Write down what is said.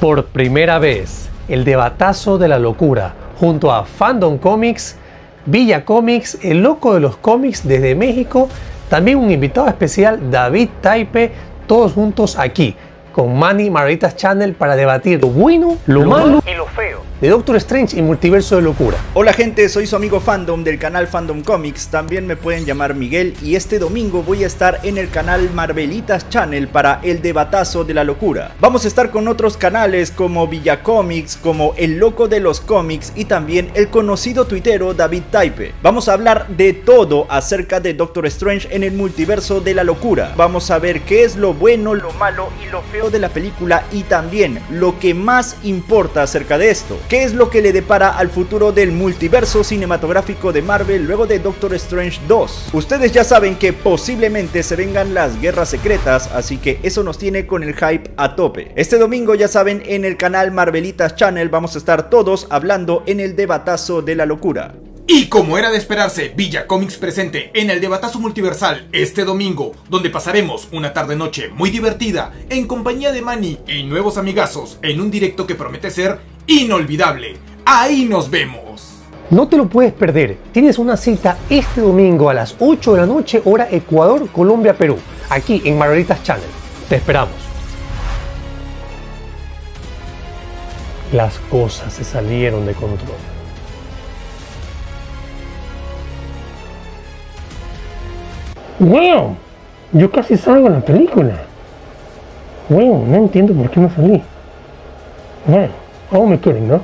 Por primera vez, el debatazo de la locura junto a Fandom Comix, VillaComics, El Loco de los Comics desde México, también un invitado especial, David Taipe, todos juntos aquí con Manny Marvelitas Channel para debatir lo bueno, lo malo y lo feo de Doctor Strange y Multiverso de Locura. Hola gente, soy su amigo Fandom del canal Fandom Comix, también me pueden llamar Miguel, y este domingo voy a estar en el canal Marvelitas Channel para el debatazo de la locura. Vamos a estar con otros canales como VillaComics, como El Loco de los Comics y también el conocido tuitero David Taipe. Vamos a hablar de todo acerca de Doctor Strange en el Multiverso de la Locura. Vamos a ver qué es lo bueno, lo malo y lo feo de la película, y también lo que más importa acerca de esto. ¿Qué es lo que le depara al futuro del multiverso cinematográfico de Marvel luego de Doctor Strange 2? Ustedes ya saben que posiblemente se vengan las guerras secretas, así que eso nos tiene con el hype a tope. Este domingo, ya saben, en el canal Marvelitas Channel vamos a estar todos hablando en el debatazo de la locura. Y como era de esperarse, VillaComics presente en el debatazo multiversal este domingo, donde pasaremos una tarde-noche muy divertida en compañía de Manny y nuevos amigazos en un directo que promete ser inolvidable. ¡Ahí nos vemos! No te lo puedes perder, tienes una cita este domingo a las 8 de la noche, hora Ecuador, Colombia, Perú, aquí en Marvelitas Channel. Te esperamos. Las cosas se salieron de control. ¡Wow! Yo casi salgo en la película. ¡Wow! No entiendo por qué no salí. ¡Wow! Oh, me kidding, no?